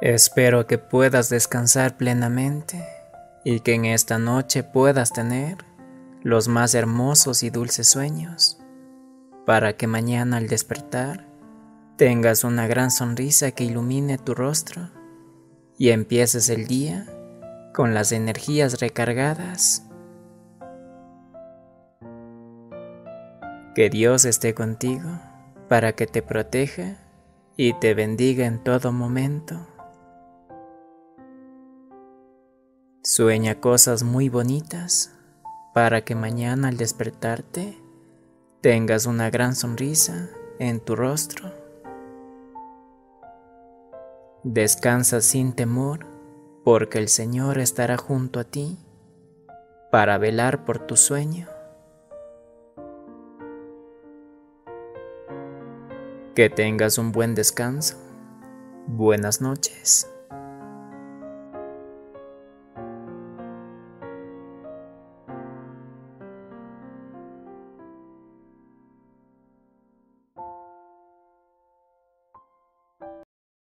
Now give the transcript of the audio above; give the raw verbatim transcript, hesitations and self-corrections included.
Espero que puedas descansar plenamente y que en esta noche puedas tener los más hermosos y dulces sueños, para que mañana al despertar tengas una gran sonrisa que ilumine tu rostro y empieces el día con las energías recargadas. Que Dios esté contigo para que te proteja y te bendiga en todo momento. Sueña cosas muy bonitas para que mañana al despertarte tengas una gran sonrisa en tu rostro. Descansa sin temor porque el Señor estará junto a ti para velar por tu sueño. Que tengas un buen descanso. Buenas noches.